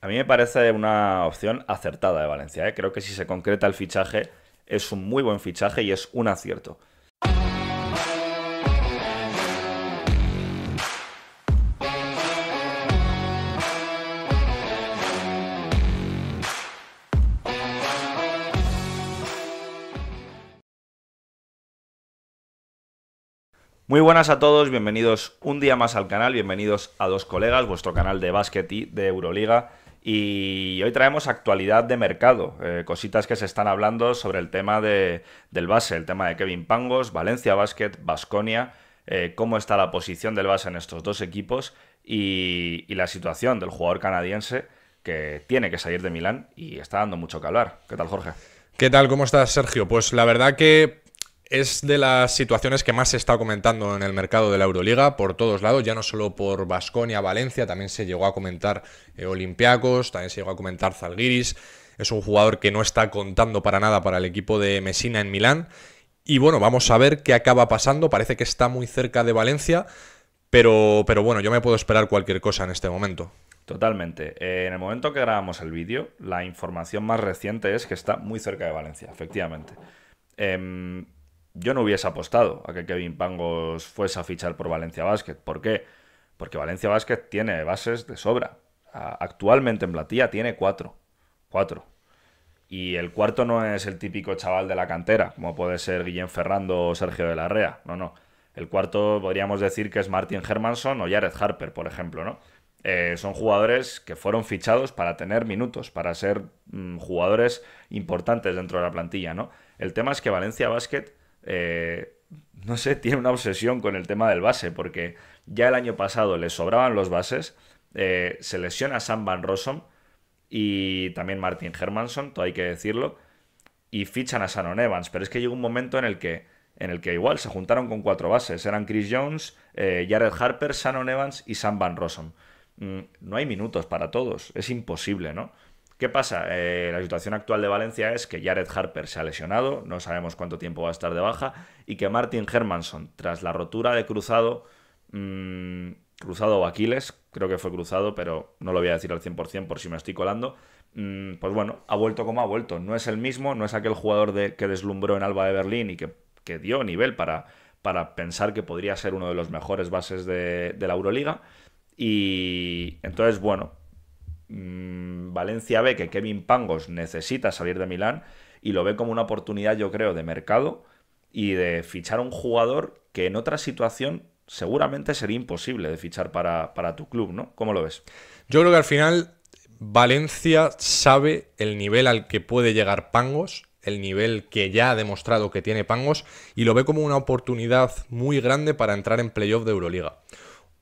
A mí me parece una opción acertada de Valencia, ¿eh? Creo que si se concreta el fichaje, es un muy buen fichaje y es un acierto. Muy buenas a todos, bienvenidos un día más al canal, bienvenidos a Dos Colegas, vuestro canal de básquet y de Euroliga. Y hoy traemos actualidad de mercado, cositas que se están hablando sobre el tema del base, el tema de Kevin Pangos, Valencia Basket, Baskonia, cómo está la posición del base en estos dos equipos y la situación del jugador canadiense que tiene que salir de Milán y está dando mucho que hablar. ¿Qué tal, Jorge? ¿Qué tal? ¿Cómo estás, Sergio? Pues la verdad que es de las situaciones que más se está comentando en el mercado de la Euroliga, por todos lados, ya no solo por Baskonia, Valencia, también se llegó a comentar Olimpiacos, también se llegó a comentar Zalgiris. Es un jugador que no está contando para nada para el equipo de Messina en Milán. Y bueno, vamos a ver qué acaba pasando, parece que está muy cerca de Valencia, pero bueno, yo me puedo esperar cualquier cosa en este momento. Totalmente. En el momento que grabamos el vídeo, la información más reciente es que está muy cerca de Valencia, efectivamente. Yo no hubiese apostado a que Kevin Pangos fuese a fichar por Valencia Basket. ¿Por qué? Porque Valencia Basket tiene bases de sobra. Actualmente en plantilla tiene cuatro. Y el cuarto no es el típico chaval de la cantera, como puede ser Guillén Ferrando o Sergio de la Rea. No, no. El cuarto podríamos decir que es Martin Hermansson o Jared Harper, por ejemplo, ¿no? Son jugadores que fueron fichados para tener minutos, para ser jugadores importantes dentro de la plantilla, ¿no? El tema es que Valencia Basket no sé, tiene una obsesión con el tema del base, porque ya el año pasado le sobraban los bases, se lesiona Sam Van Rossom y también Martin Hermansson, todo hay que decirlo, y fichan a Shannon Evans, pero es que llegó un momento en el que igual se juntaron con cuatro bases, eran Chris Jones, Jared Harper, Shannon Evans y Sam Van Rossom. No hay minutos para todos, es imposible, ¿no? ¿Qué pasa? La situación actual de Valencia es que Jared Harper se ha lesionado, no sabemos cuánto tiempo va a estar de baja, y que Martin Hermansson, tras la rotura de cruzado o Aquiles, creo que fue cruzado, pero no lo voy a decir al 100% por si me estoy colando, pues bueno, ha vuelto como ha vuelto. No es el mismo, no es aquel jugador que deslumbró en Alba de Berlín y que dio nivel para pensar que podría ser uno de los mejores bases de la Euroliga. Y entonces, bueno, Valencia ve que Kevin Pangos necesita salir de Milán y lo ve como una oportunidad, yo creo, de mercado y de fichar a un jugador que en otra situación seguramente sería imposible de fichar para tu club, ¿no? ¿Cómo lo ves? Yo creo que al final Valencia sabe el nivel al que puede llegar Pangos, el nivel que ya ha demostrado que tiene Pangos, y lo ve como una oportunidad muy grande para entrar en playoff de Euroliga.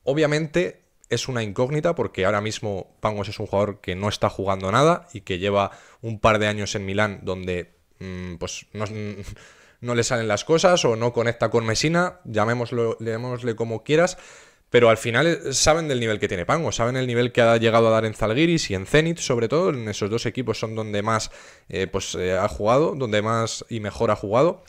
Obviamente es una incógnita porque ahora mismo Pangos es un jugador que no está jugando nada y que lleva un par de años en Milán donde pues no le salen las cosas o no conecta con Messina, llamémosle como quieras, pero al final saben del nivel que tiene Pangos, saben el nivel que ha llegado a dar en Zalgiris y en Zenit, sobre todo en esos dos equipos son donde más ha jugado, donde más y mejor ha jugado,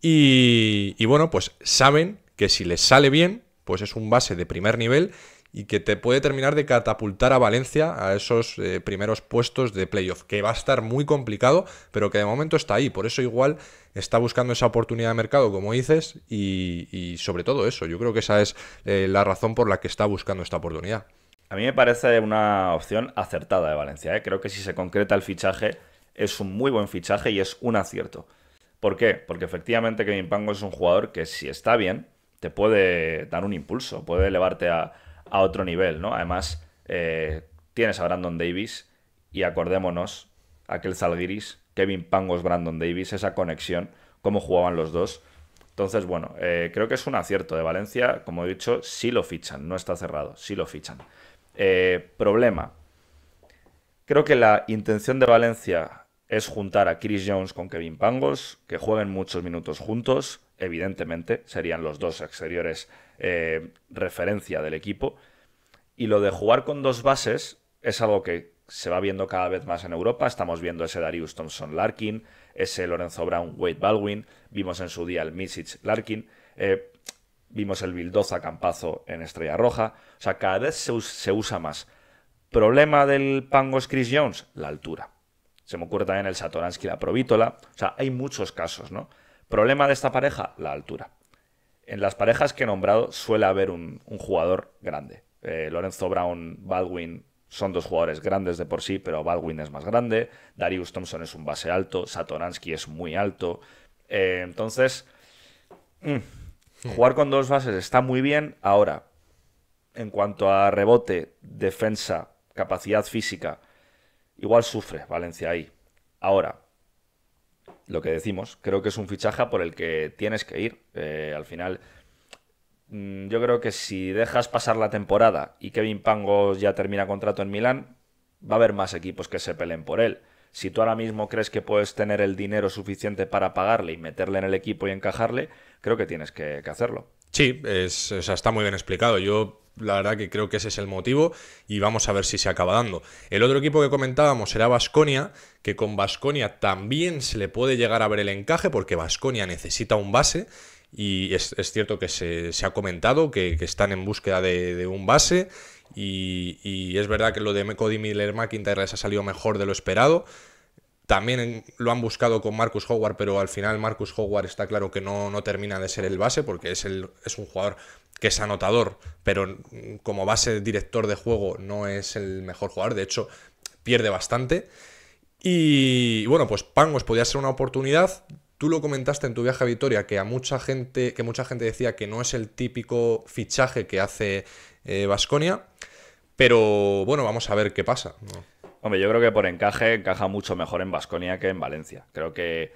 y bueno, pues saben que si les sale bien, pues es un base de primer nivel y que te puede terminar de catapultar a Valencia a esos primeros puestos de playoff, que va a estar muy complicado, pero que de momento está ahí. Por eso igual está buscando esa oportunidad de mercado, como dices, y sobre todo eso. Yo creo que esa es la razón por la que está buscando esta oportunidad. A mí me parece una opción acertada de Valencia, ¿eh? Creo que si se concreta el fichaje, es un muy buen fichaje y es un acierto. ¿Por qué? Porque efectivamente Kevin Pangos es un jugador que, si está bien, te puede dar un impulso, puede elevarte a otro nivel, ¿no? Además, tienes a Brandon Davis y acordémonos, aquel Zalgiris, Kevin Pangos, Brandon Davis, esa conexión, cómo jugaban los dos. Entonces, bueno, creo que es un acierto de Valencia, como he dicho, sí lo fichan, no está cerrado, sí lo fichan. Problema, creo que la intención de Valencia es juntar a Chris Jones con Kevin Pangos, que jueguen muchos minutos juntos, evidentemente, serían los dos exteriores referencia del equipo, y lo de jugar con dos bases es algo que se va viendo cada vez más en Europa. Estamos viendo ese Darius Thompson Larkin, ese Lorenzo Brown Wade Baldwin, vimos en su día el Misic Larkin, vimos el Bildoza Campazo en Estrella Roja, o sea, cada vez se usa más. Problema del Pangos Chris Jones, la altura. Se me ocurre también el Satoransky, la Provítola. O sea, hay muchos casos, ¿no? Problema de esta pareja, la altura. En las parejas que he nombrado suele haber un jugador grande. Lorenzo Brown, Baldwin son dos jugadores grandes de por sí, pero Baldwin es más grande. Darius Thompson es un base alto. Satoransky es muy alto. Entonces, jugar con dos bases está muy bien. Ahora, en cuanto a rebote, defensa, capacidad física, igual sufre Valencia ahí. Ahora, lo que decimos, creo que es un fichaje por el que tienes que ir. Al final, yo creo que si dejas pasar la temporada y Kevin Pangos ya termina contrato en Milán, va a haber más equipos que se peleen por él. Si tú ahora mismo crees que puedes tener el dinero suficiente para pagarle y meterle en el equipo y encajarle, creo que tienes que hacerlo. Sí, o sea, está muy bien explicado. Yo la verdad que creo que ese es el motivo y vamos a ver si se acaba dando. El otro equipo que comentábamos era Baskonia, que con Baskonia también se le puede llegar a ver el encaje porque Baskonia necesita un base y es cierto que se ha comentado que están en búsqueda de un base y es verdad que lo de Cody Miller-McIntyre les ha salido mejor de lo esperado. También lo han buscado con Marcus Howard, pero al final Marcus Howard está claro que no termina de ser el base porque es un jugador que es anotador, pero como base director de juego no es el mejor jugador. De hecho, pierde bastante. Y bueno, pues Pangos podía ser una oportunidad. Tú lo comentaste en tu viaje a Vitoria, que mucha gente decía que no es el típico fichaje que hace Baskonia. Pero bueno, vamos a ver qué pasa, ¿no? Hombre, yo creo que por encaje encaja mucho mejor en Baskonia que en Valencia. Creo que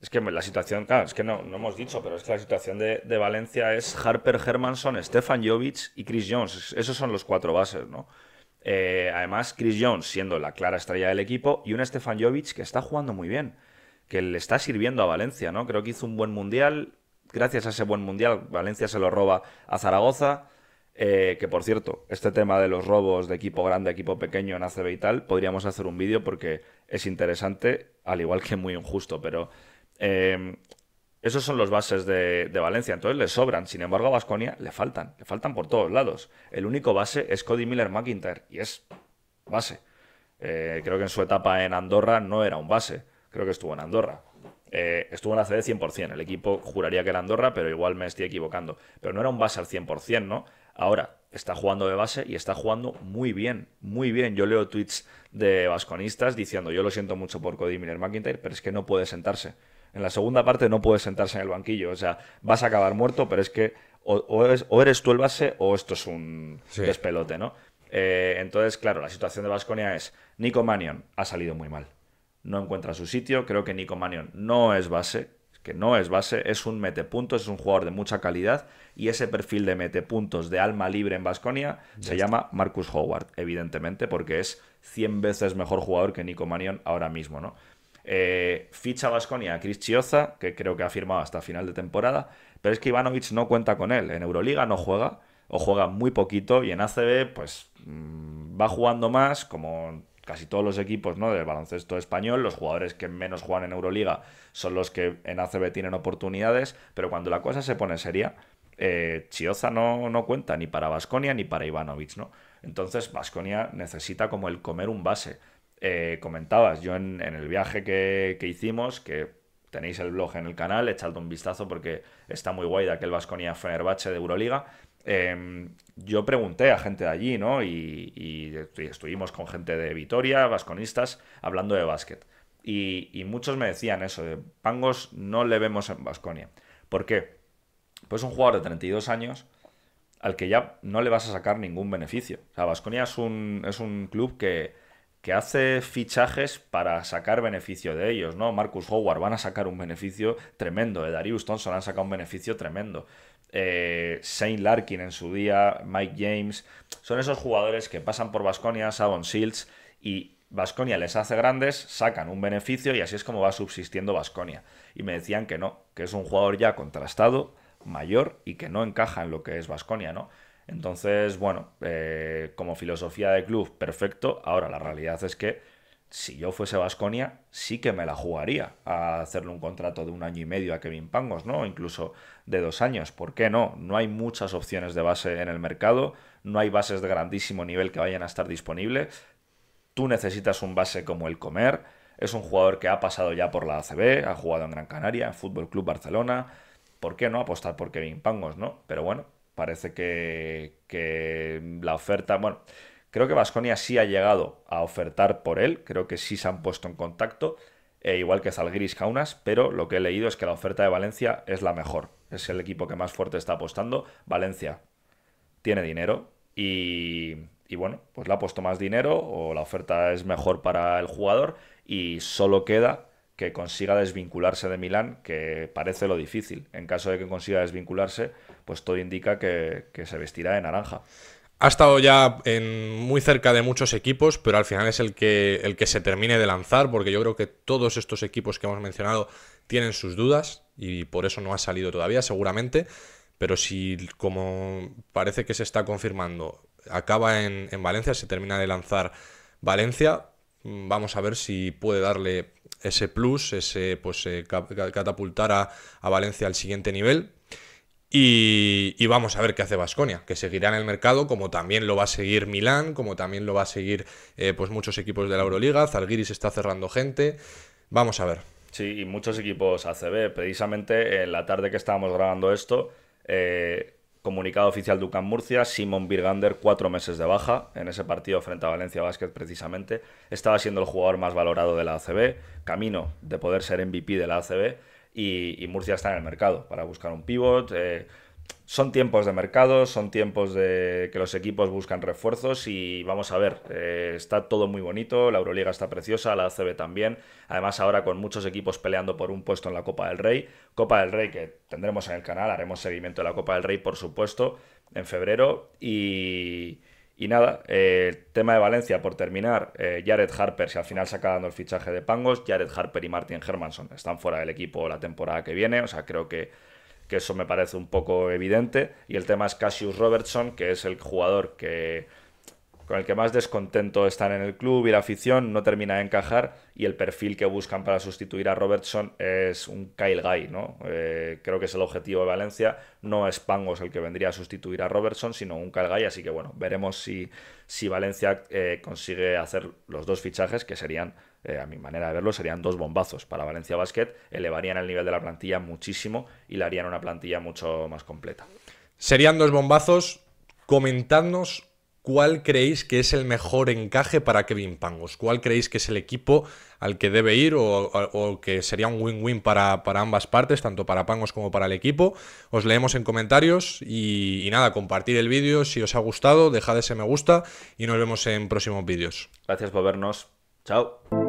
es que la situación, claro, es que no hemos dicho, pero es que la situación de Valencia es Harper, Hermansson, Stefan Jovic y Chris Jones. Esos son los cuatro bases, ¿no? Además, Chris Jones siendo la clara estrella del equipo y un Stefan Jovic que está jugando muy bien, que le está sirviendo a Valencia, ¿no? Creo que hizo un buen mundial. Gracias a ese buen mundial, Valencia se lo roba a Zaragoza. Que por cierto, este tema de los robos de equipo grande, equipo pequeño en ACB y tal, podríamos hacer un vídeo porque es interesante, al igual que muy injusto, pero esos son los bases de Valencia, entonces le sobran, sin embargo a Baskonia le faltan por todos lados. El único base es Cody Miller-McIntyre y es base. Creo que en su etapa en Andorra no era un base, creo que estuvo en Andorra. Estuvo en la ACB 100%, el equipo juraría que era Andorra, pero igual me estoy equivocando, pero no era un base al 100%, ¿no? Ahora, está jugando de base y está jugando muy bien, muy bien. Yo leo tweets de baskonistas diciendo, yo lo siento mucho por Cody Miller-McIntyre, pero es que no puede sentarse. En la segunda parte no puede sentarse en el banquillo. O sea, vas a acabar muerto, pero es que o eres tú el base o esto es un despelote, ¿no? Entonces, claro, la situación de Baskonia es, Nico Mannion ha salido muy mal. No encuentra su sitio, creo que Nico Mannion no es base. Que no es base, es un metepuntos, es un jugador de mucha calidad y ese perfil de metepuntos de alma libre en Baskonia se llama Marcus Howard, evidentemente, porque es 100 veces mejor jugador que Nico Mannion ahora mismo, ¿no? Ficha Baskonia a Chris Chiozza, que creo que ha firmado hasta final de temporada, pero es que Ivanovic no cuenta con él, en Euroliga no juega o juega muy poquito y en ACB pues va jugando más como casi todos los equipos, ¿no?, del baloncesto español. Los jugadores que menos juegan en Euroliga son los que en ACB tienen oportunidades, pero cuando la cosa se pone seria, Chiozza no cuenta ni para Baskonia ni para Ivanovic, ¿no? Entonces Baskonia necesita como el comer un base. Comentabas, yo en el viaje que hicimos, que tenéis el blog en el canal, echadle un vistazo porque está muy guay de aquel Baskonia Fenerbahce de Euroliga. Yo pregunté a gente de allí, ¿no? Y estuvimos con gente de Vitoria, baskonistas, hablando de básquet. Y muchos me decían eso, de Pangos no le vemos en Baskonia. ¿Por qué? Pues un jugador de 32 años al que ya no le vas a sacar ningún beneficio. O sea, Baskonia es un club que hace fichajes para sacar beneficio de ellos, ¿no? Marcus Howard van a sacar un beneficio tremendo, de Darius Thompson han sacado un beneficio tremendo. Shane Larkin en su día, Mike James, son esos jugadores que pasan por Baskonia, Savon Shields, y Baskonia les hace grandes, sacan un beneficio y así es como va subsistiendo Baskonia. Y me decían que no, que es un jugador ya contrastado, mayor y que no encaja en lo que es Baskonia, ¿no? Entonces, bueno, como filosofía de club, perfecto. Ahora, la realidad es que si yo fuese Baskonia, sí que me la jugaría a hacerle un contrato de 1 año y medio a Kevin Pangos, ¿no? Incluso de 2 años. ¿Por qué no? No hay muchas opciones de base en el mercado, no hay bases de grandísimo nivel que vayan a estar disponibles. Tú necesitas un base como el Comer, es un jugador que ha pasado ya por la ACB, ha jugado en Gran Canaria, en Fútbol Club Barcelona. ¿Por qué no apostar por Kevin Pangos, no? Pero bueno, parece que la oferta... Bueno, creo que Baskonia sí ha llegado a ofertar por él, creo que sí se han puesto en contacto, igual que Zalgiris Kaunas, pero lo que he leído es que la oferta de Valencia es la mejor, es el equipo que más fuerte está apostando. Valencia tiene dinero y bueno, pues le ha puesto más dinero o la oferta es mejor para el jugador y solo queda que consiga desvincularse de Milán, que parece lo difícil. En caso de que consiga desvincularse, pues todo indica que se vestirá de naranja. Ha estado ya muy cerca de muchos equipos, pero al final es el que se termine de lanzar, porque yo creo que todos estos equipos que hemos mencionado tienen sus dudas y por eso no ha salido todavía, seguramente. Pero si, como parece que se está confirmando, acaba en Valencia, se termina de lanzar Valencia, vamos a ver si puede darle ese plus, ese pues catapultar a Valencia al siguiente nivel. Y vamos a ver qué hace Baskonia, que seguirá en el mercado, como también lo va a seguir Milán, como también lo va a seguir pues muchos equipos de la Euroliga. Zalgiris está cerrando gente, vamos a ver. Sí, y muchos equipos ACB. Precisamente en la tarde que estábamos grabando esto, comunicado oficial de UCAM Murcia, Simon Birgander 4 meses de baja en ese partido frente a Valencia Basket precisamente. Estaba siendo el jugador más valorado de la ACB, camino de poder ser MVP de la ACB. Y Murcia está en el mercado para buscar un pivot. Son tiempos de mercado, son tiempos de que los equipos buscan refuerzos y vamos a ver, está todo muy bonito, la Euroliga está preciosa, la ACB también, además ahora con muchos equipos peleando por un puesto en la Copa del Rey que tendremos en el canal, haremos seguimiento de la Copa del Rey por supuesto en febrero y nada, tema de Valencia por terminar. Jared Harper, si al final se acaba dando el fichaje de Pangos, Jared Harper y Martin Hermansson están fuera del equipo la temporada que viene, o sea, creo que eso me parece un poco evidente. Y el tema es Cassius Robertson, que es el jugador con el que más descontento están en el club y la afición, no termina de encajar y el perfil que buscan para sustituir a Robertson es un Kyle Guy, ¿no? Creo que es el objetivo de Valencia, no es Pangos el que vendría a sustituir a Robertson, sino un Kyle Guy, así que bueno, veremos si Valencia consigue hacer los 2 fichajes, que serían, a mi manera de verlo, serían 2 bombazos para Valencia Basket, elevarían el nivel de la plantilla muchísimo y le harían una plantilla mucho más completa. Serían 2 bombazos, comentadnos ¿cuál creéis que es el mejor encaje para Kevin Pangos? ¿Cuál creéis que es el equipo al que debe ir o que sería un win-win para ambas partes, tanto para Pangos como para el equipo? Os leemos en comentarios y nada, compartid el vídeo si os ha gustado, dejad ese me gusta y nos vemos en próximos vídeos. Gracias por vernos. Chao.